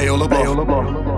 Olof.